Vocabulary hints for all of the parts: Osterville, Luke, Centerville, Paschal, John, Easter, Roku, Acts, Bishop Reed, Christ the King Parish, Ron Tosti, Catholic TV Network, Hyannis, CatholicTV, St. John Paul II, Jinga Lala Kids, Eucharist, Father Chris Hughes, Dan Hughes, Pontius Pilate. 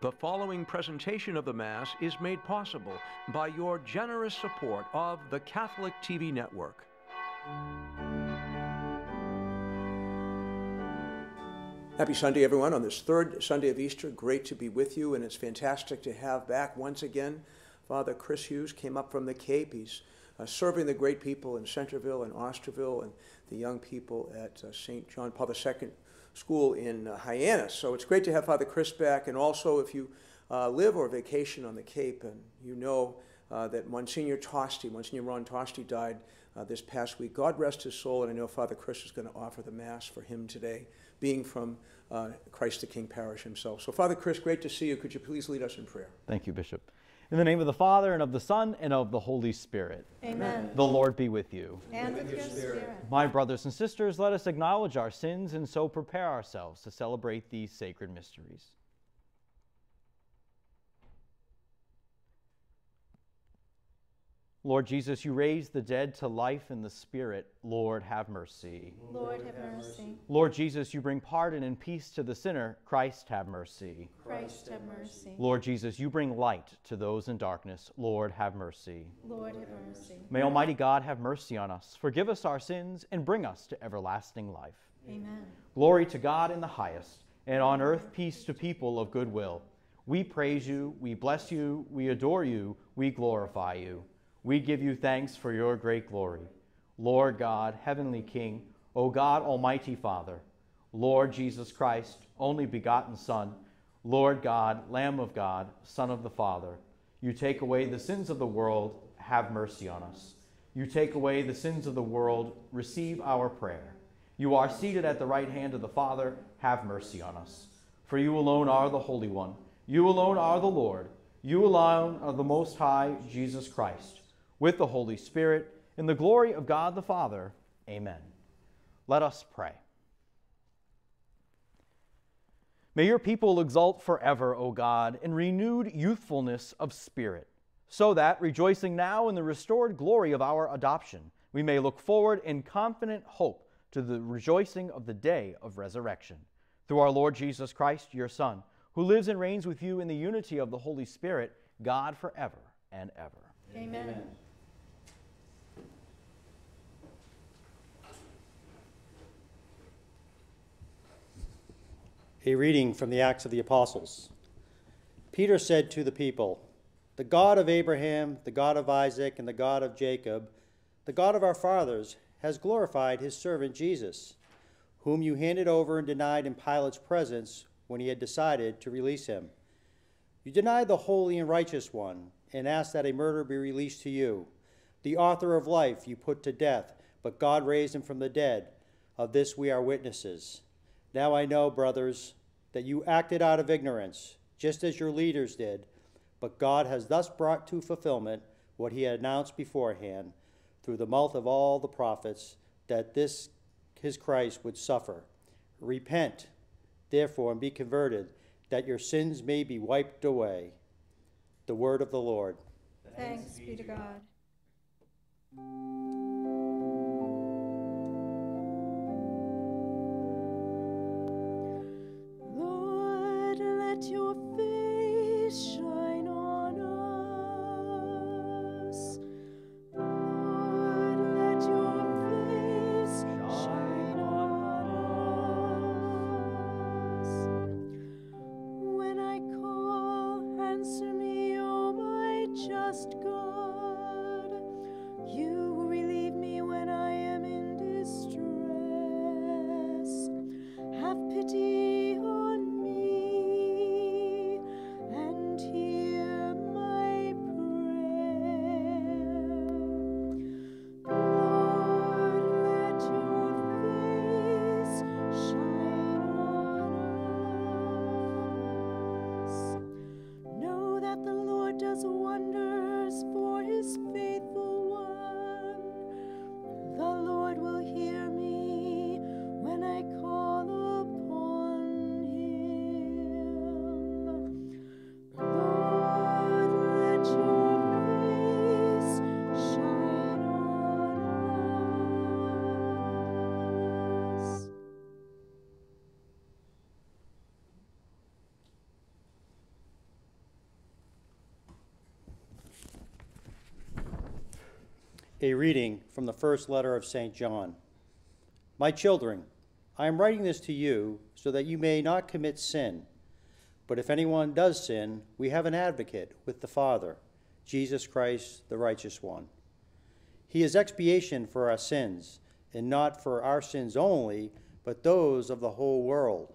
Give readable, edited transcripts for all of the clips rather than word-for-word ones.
The following presentation of the Mass is made possible by your generous support of the Catholic TV Network. Happy Sunday, everyone, on this third Sunday of Easter. Great to be with you, and it's fantastic to have back once again Father Chris Hughes. Came up from the Cape. He's serving the great people in Centerville and Osterville and the young people at St. John Paul II School in Hyannis. So it's great to have Father Chris back, and also if you live or vacation on the Cape, and you know that Monsignor Ron Tosti died this past week. God rest his soul, and I know Father Chris is going to offer the Mass for him today, being from Christ the King Parish himself. So Father Chris, great to see you. Could you please lead us in prayer? Thank you, Bishop. In the name of the Father, and of the Son, and of the Holy Spirit. Amen. The Lord be with you. And with your spirit. My brothers and sisters, let us acknowledge our sins and so prepare ourselves to celebrate these sacred mysteries. Lord Jesus, you raised the dead to life in the Spirit. Lord, have mercy. Lord, have mercy. Lord Jesus, you bring pardon and peace to the sinner. Christ, have mercy. Christ, have mercy. Lord Jesus, you bring light to those in darkness. Lord, have mercy. Lord, have mercy. May Almighty God have mercy on us, forgive us our sins, and bring us to everlasting life. Amen. Glory to God in the highest, and on earth peace to people of good will. We praise you, we bless you, we adore you, we glorify you. We give you thanks for your great glory. Lord God, heavenly King, O God, almighty Father, Lord Jesus Christ, only begotten Son, Lord God, Lamb of God, Son of the Father, you take away the sins of the world, have mercy on us. You take away the sins of the world, receive our prayer. You are seated at the right hand of the Father, have mercy on us. For you alone are the Holy One, you alone are the Lord, you alone are the Most High, Jesus Christ, with the Holy Spirit, in the glory of God the Father. Amen. Let us pray. May your people exult forever, O God, in renewed youthfulness of spirit, so that, rejoicing now in the restored glory of our adoption, we may look forward in confident hope to the rejoicing of the day of resurrection. Through our Lord Jesus Christ, your Son, who lives and reigns with you in the unity of the Holy Spirit, God forever and ever. Amen. Amen. A reading from the Acts of the Apostles. Peter said to the people, "The God of Abraham, the God of Isaac, and the God of Jacob, the God of our fathers, has glorified his servant Jesus, whom you handed over and denied in Pilate's presence when he had decided to release him. You denied the holy and righteous one and asked that a murderer be released to you. The author of life you put to death, but God raised him from the dead. Of this we are witnesses. Now I know, brothers, that you acted out of ignorance, just as your leaders did, but God has thus brought to fulfillment what he had announced beforehand through the mouth of all the prophets, that this his Christ would suffer. Repent, therefore, and be converted, that your sins may be wiped away." The word of the Lord. Thanks be to God. Let your face shine on us. Lord, let your face shine on us. When I call, answer me, O my just God. You A reading from the first letter of St. John. My children, I am writing this to you so that you may not commit sin. But if anyone does sin, we have an advocate with the Father, Jesus Christ, the righteous one. He is expiation for our sins, and not for our sins only, but those of the whole world.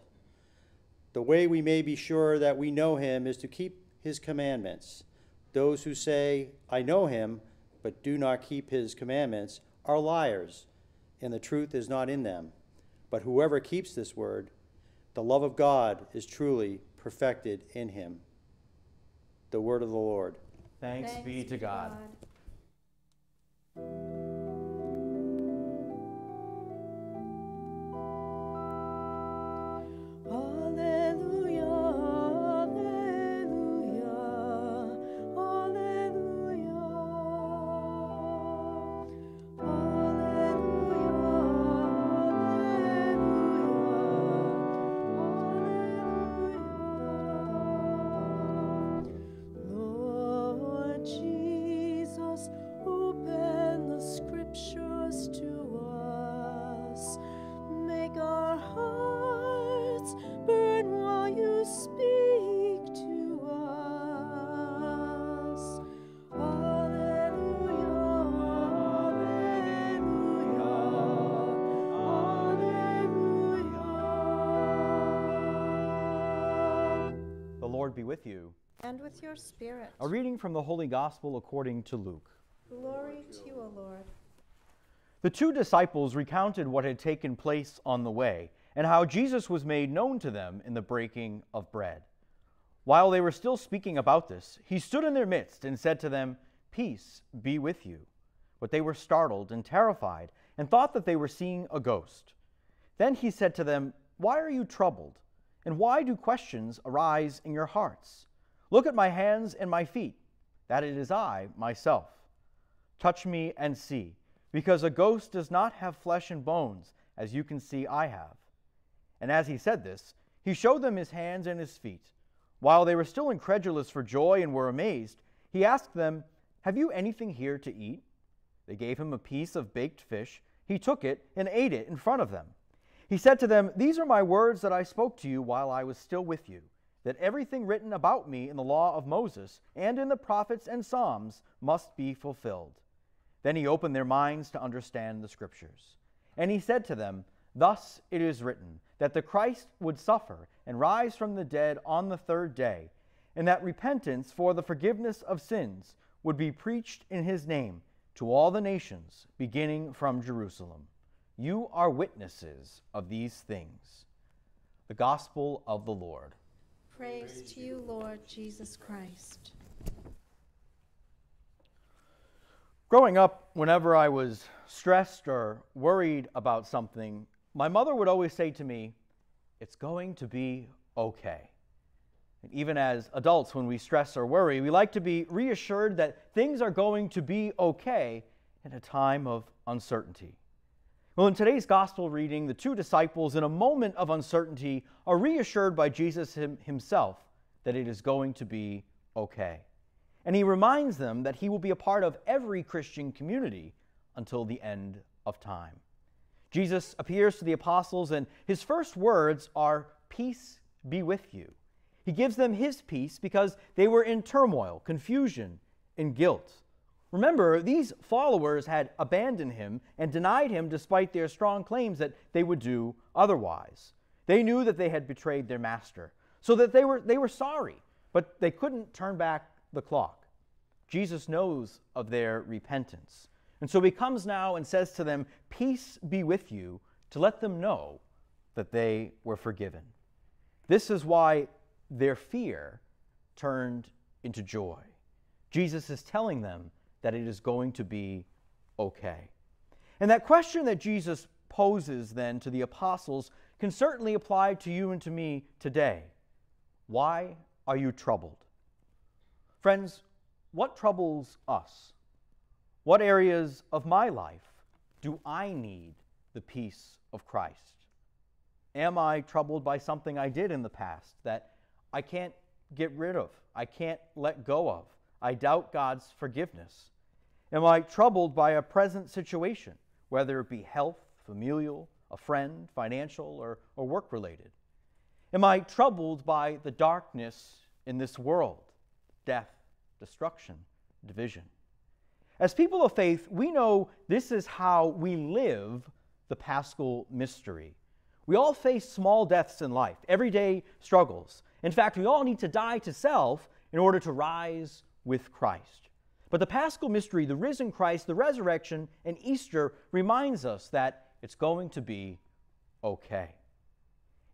The way we may be sure that we know him is to keep his commandments. Those who say, I know him, but do not keep his commandments are liars, and the truth is not in them. But whoever keeps this word, the love of God is truly perfected in him. The word of the Lord. Thanks be to God. Be with you. And with your spirit. A reading from the Holy Gospel according to Luke. Glory to you, O Lord. The two disciples recounted what had taken place on the way, and how Jesus was made known to them in the breaking of bread. While they were still speaking about this, he stood in their midst and said to them, Peace be with you. But they were startled and terrified, and thought that they were seeing a ghost. Then he said to them, Why are you troubled? And why do questions arise in your hearts? Look at my hands and my feet, that it is I myself. Touch me and see, because a ghost does not have flesh and bones, as you can see I have. And as he said this, he showed them his hands and his feet. While they were still incredulous for joy and were amazed, he asked them, Have you anything here to eat? They gave him a piece of baked fish. He took it and ate it in front of them. He said to them, These are my words that I spoke to you while I was still with you, that everything written about me in the law of Moses and in the prophets and Psalms must be fulfilled. Then he opened their minds to understand the scriptures. And he said to them, Thus it is written, that the Christ would suffer and rise from the dead on the third day, and that repentance for the forgiveness of sins would be preached in his name to all the nations, beginning from Jerusalem. You are witnesses of these things. The Gospel of the Lord. Praise to you, Lord Jesus Christ. Growing up, whenever I was stressed or worried about something, my mother would always say to me, It's going to be okay. And even as adults, when we stress or worry, we like to be reassured that things are going to be okay in a time of uncertainty. Well, in today's gospel reading, the two disciples, in a moment of uncertainty, are reassured by Jesus himself that it is going to be okay. And he reminds them that he will be a part of every Christian community until the end of time. Jesus appears to the apostles, and his first words are, Peace be with you. He gives them his peace because they were in turmoil, confusion, and guilt. Remember, these followers had abandoned him and denied him despite their strong claims that they would do otherwise. They knew that they had betrayed their master, so that they were sorry, but they couldn't turn back the clock. Jesus knows of their repentance, and so he comes now and says to them, Peace be with you, to let them know that they were forgiven. This is why their fear turned into joy. Jesus is telling them that it is going to be okay. And that question that Jesus poses then to the apostles can certainly apply to you and to me today. Why are you troubled? Friends, what troubles us? What areas of my life do I need the peace of Christ? Am I troubled by something I did in the past that I can't get rid of, I can't let go of? I doubt God's forgiveness. Am I troubled by a present situation, whether it be health, familial, a friend, financial, or work-related? Am I troubled by the darkness in this world, death, destruction, division? As people of faith, we know this is how we live the Paschal mystery. We all face small deaths in life, everyday struggles. In fact, we all need to die to self in order to rise with Christ. But the Paschal mystery, the risen Christ, the resurrection, and Easter reminds us that it's going to be okay.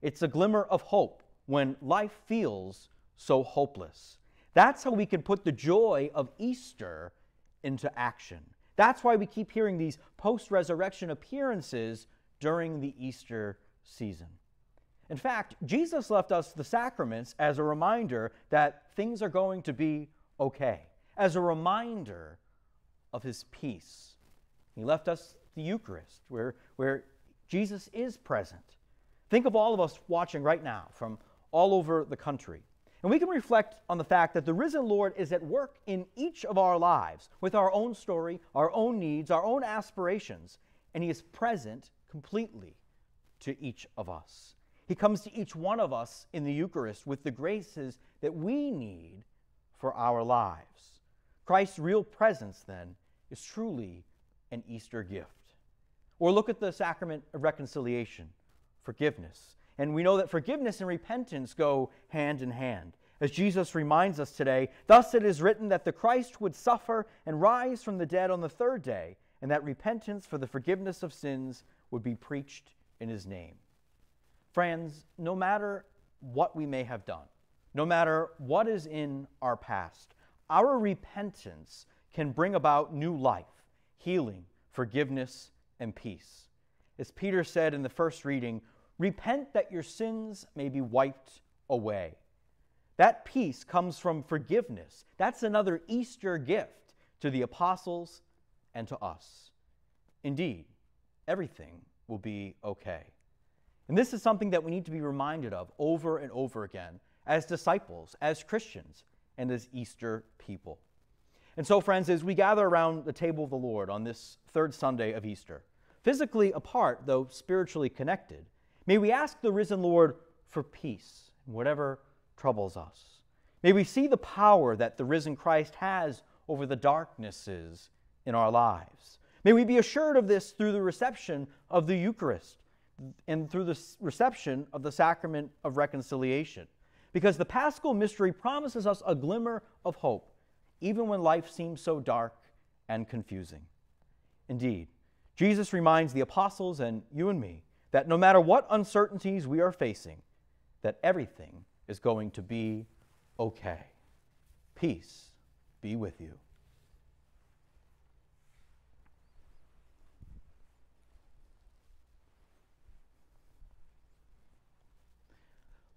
It's a glimmer of hope when life feels so hopeless. That's how we can put the joy of Easter into action. That's why we keep hearing these post-resurrection appearances during the Easter season. In fact, Jesus left us the sacraments as a reminder that things are going to be okay, as a reminder of his peace. He left us the Eucharist, where Jesus is present. Think of all of us watching right now from all over the country. And we can reflect on the fact that the risen Lord is at work in each of our lives with our own story, our own needs, our own aspirations, and he is present completely to each of us. He comes to each one of us in the Eucharist with the graces that we need for our lives. Christ's real presence, then, is truly an Easter gift. Or look at the sacrament of reconciliation, forgiveness. And we know that forgiveness and repentance go hand in hand. As Jesus reminds us today, thus it is written that the Christ would suffer and rise from the dead on the third day, and that repentance for the forgiveness of sins would be preached in his name. Friends, no matter what we may have done, no matter what is in our past, our repentance can bring about new life, healing, forgiveness, and peace. As Peter said in the first reading, repent that your sins may be wiped away. That peace comes from forgiveness. That's another Easter gift to the apostles and to us. Indeed, everything will be okay. And this is something that we need to be reminded of over and over again as disciples, as Christians, and as Easter people. And so, friends, as we gather around the table of the Lord on this third Sunday of Easter, physically apart, though spiritually connected, may we ask the risen Lord for peace in whatever troubles us. May we see the power that the risen Christ has over the darknesses in our lives. May we be assured of this through the reception of the Eucharist and through the reception of the sacrament of reconciliation, because the Paschal mystery promises us a glimmer of hope, even when life seems so dark and confusing. Indeed, Jesus reminds the apostles and you and me that no matter what uncertainties we are facing, that everything is going to be okay. Peace be with you.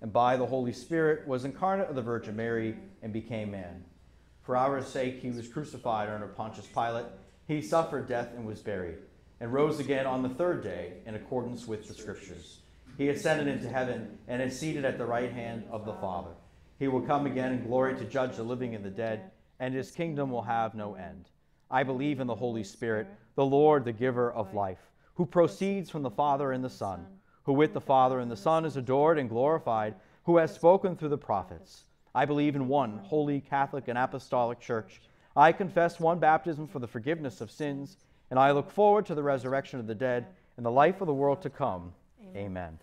and by the Holy Spirit was incarnate of the Virgin Mary and became man. For our sake he was crucified under Pontius Pilate. He suffered death and was buried, and rose again on the third day in accordance with the Scriptures. He ascended into heaven and is seated at the right hand of the Father. He will come again in glory to judge the living and the dead, and his kingdom will have no end. I believe in the Holy Spirit, the Lord, the giver of life, who proceeds from the Father and the Son, who with the Father and the Son is adored and glorified, who has spoken through the prophets. I believe in one holy Catholic and apostolic church. I confess one baptism for the forgiveness of sins, and I look forward to the resurrection of the dead and the life of the world to come. Amen.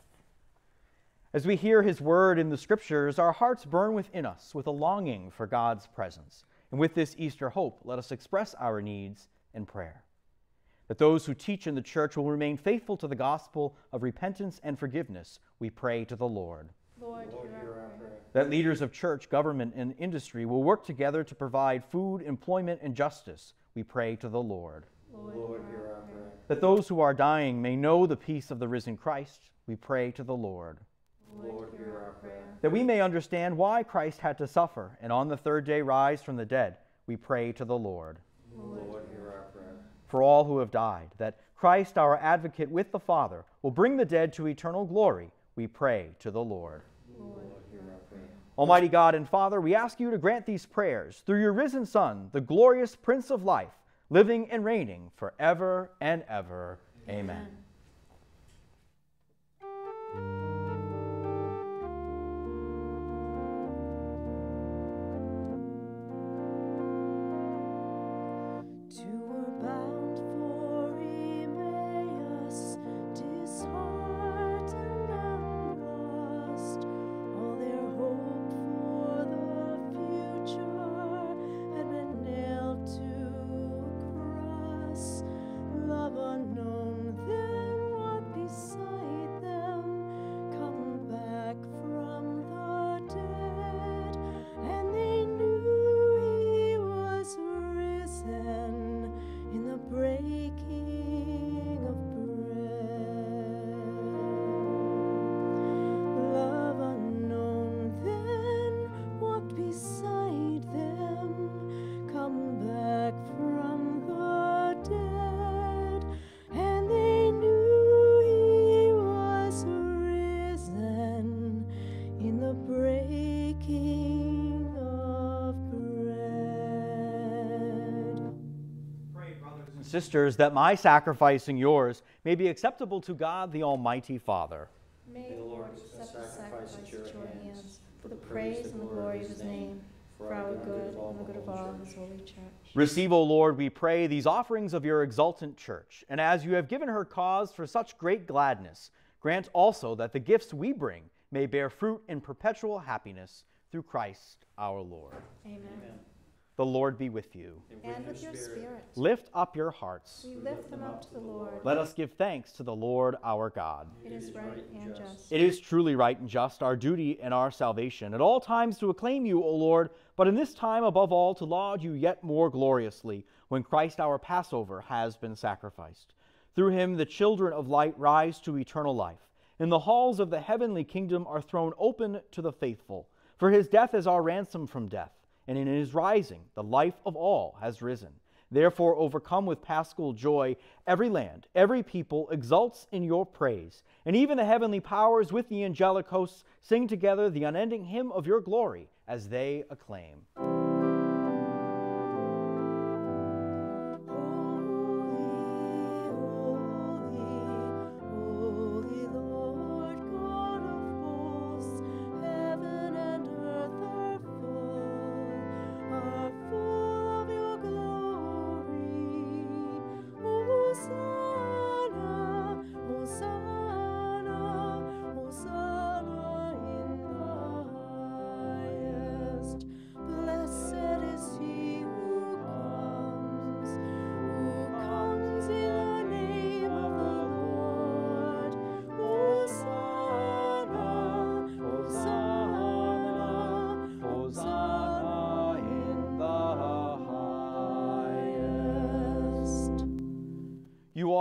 As we hear his word in the Scriptures, our hearts burn within us with a longing for God's presence. And with this Easter hope, let us express our needs in prayer, that those who teach in the church will remain faithful to the gospel of repentance and forgiveness. We pray to the Lord. Lord, hear our prayer. That leaders of church, government, and industry will work together to provide food, employment, and justice. We pray to the Lord. Lord, hear our prayer. that those who are dying may know the peace of the risen Christ, we pray to the Lord. Lord, hear our prayer. That we may understand why Christ had to suffer and on the third day rise from the dead, we pray to the Lord. Lord, hear our prayer. For all who have died, that Christ, our advocate with the Father, will bring the dead to eternal glory, we pray to the Lord. Lord, hear our prayer. Almighty God and Father, we ask you to grant these prayers through your risen Son, the glorious Prince of Life, living and reigning forever and ever. Amen. Sisters, that my sacrifice and yours may be acceptable to God the Almighty Father. May the Lord accept the sacrifice at your hands for the praise and the glory of his name, for our good and the good of all his holy church. Receive, O Lord, we pray, these offerings of your exultant church, and as you have given her cause for such great gladness, grant also that the gifts we bring may bear fruit in perpetual happiness through Christ our Lord. Amen. Amen. The Lord be with you. And with your spirit. Lift up your hearts. We lift them up to the Lord. Let us give thanks to the Lord our God. It is right and just. It is truly right and just, our duty and our salvation, at all times to acclaim you, O Lord, but in this time above all to laud you yet more gloriously, when Christ our Passover has been sacrificed. Through him the children of light rise to eternal life, and the halls of the heavenly kingdom are thrown open to the faithful, for his death is our ransom from death. And in his rising, the life of all has risen. Therefore, overcome with paschal joy, every land, every people exults in your praise. And even the heavenly powers with the angelic hosts sing together the unending hymn of your glory as they acclaim.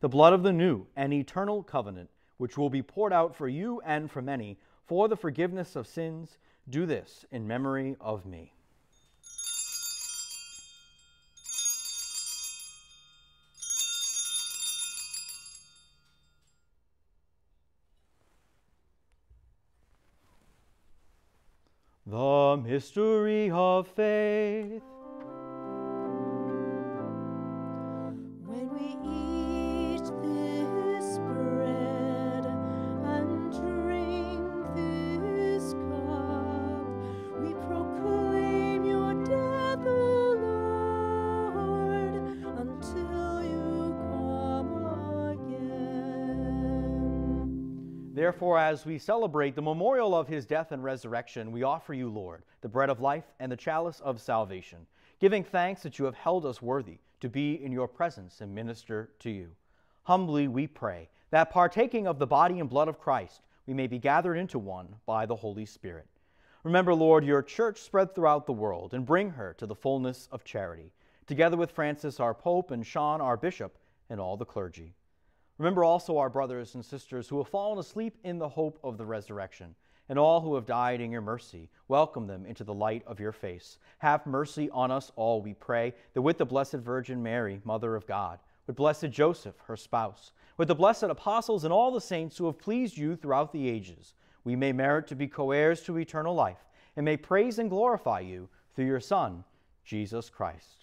the blood of the new and eternal covenant, which will be poured out for you and for many for the forgiveness of sins. Do this in memory of me." The mystery of faith. When we eat this bread and drink this cup, we proclaim your death, O Lord, until you come again. Therefore, as we celebrate the memorial of his death and resurrection, we offer you, Lord, the bread of life and the chalice of salvation, giving thanks that you have held us worthy to be in your presence and minister to you. Humbly we pray that partaking of the body and blood of Christ, we may be gathered into one by the Holy Spirit. Remember, Lord, your church spread throughout the world and bring her to the fullness of charity, together with Francis, our Pope, and Sean, our Bishop, and all the clergy. Remember also our brothers and sisters who have fallen asleep in the hope of the resurrection, and all who have died in your mercy. Welcome them into the light of your face. Have mercy on us all, we pray, that with the Blessed Virgin Mary, Mother of God, with Blessed Joseph, her spouse, with the blessed apostles and all the saints who have pleased you throughout the ages, we may merit to be co-heirs to eternal life, and may praise and glorify you through your Son, Jesus Christ.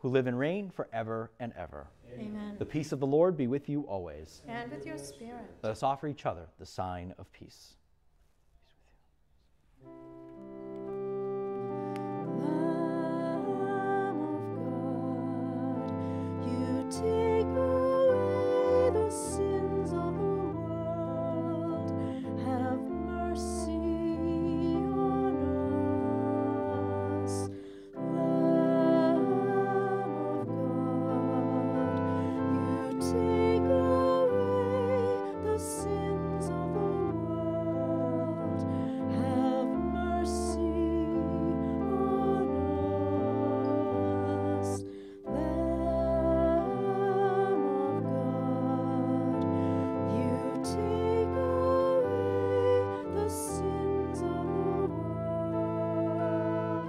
who live and reign forever and ever. Amen. The peace of the Lord be with you always. And with your spirit. Let us offer each other the sign of peace. Take away the sins of the world, have mercy on us. Lamb of God, you take away the sins of the world, have mercy on us.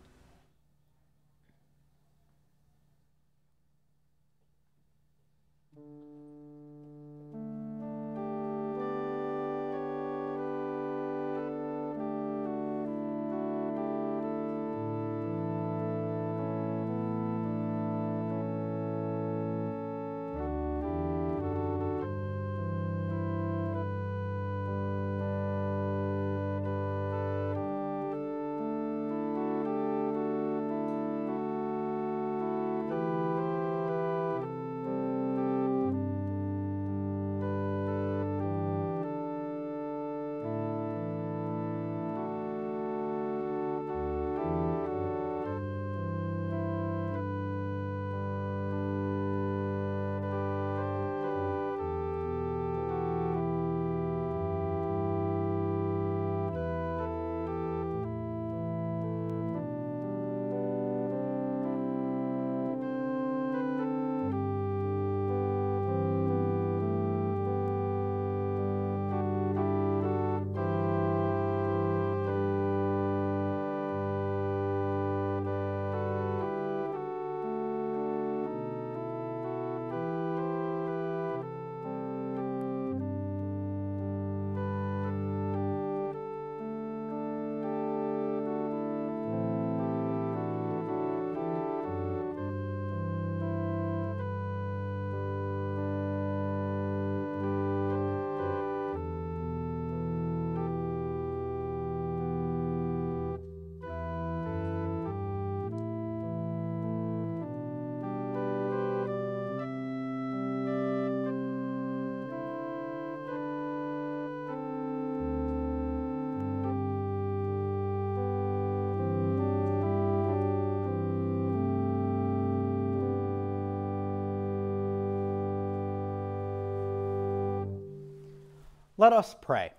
Let us pray.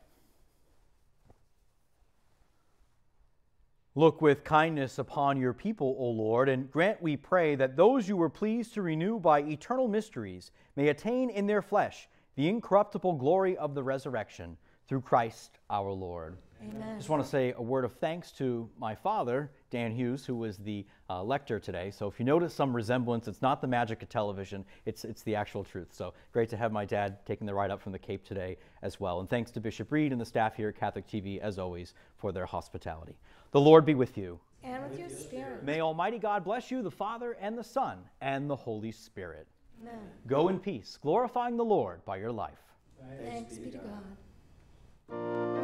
Look with kindness upon your people, O Lord, and grant, we pray, that those you were pleased to renew by eternal mysteries may attain in their flesh the incorruptible glory of the resurrection, through Christ our Lord. Amen. I just want to say a word of thanks to my father, Dan Hughes, who was the lector today. So if you notice some resemblance, it's not the magic of television, it's the actual truth. So great to have my dad taking the ride up from the Cape today as well. And thanks to Bishop Reed and the staff here at Catholic TV, as always, for their hospitality. The Lord be with you. And with your spirit. May Almighty God bless you, the Father and the Son and the Holy Spirit. Amen. Go in peace, glorifying the Lord by your life. Thanks be to God.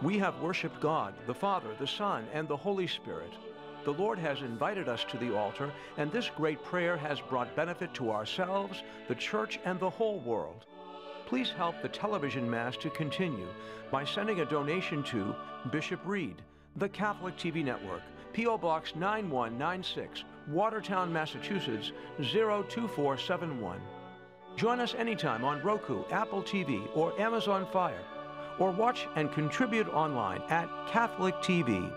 We have worshiped God, the Father, the Son, and the Holy Spirit. The Lord has invited us to the altar, and this great prayer has brought benefit to ourselves, the Church, and the whole world. Please help the television Mass to continue by sending a donation to Bishop Reed, the Catholic TV Network, P.O. Box 9196, Watertown, Massachusetts, 02471. Join us anytime on Roku, Apple TV, or Amazon Fire, or watch and contribute online at catholictv.com.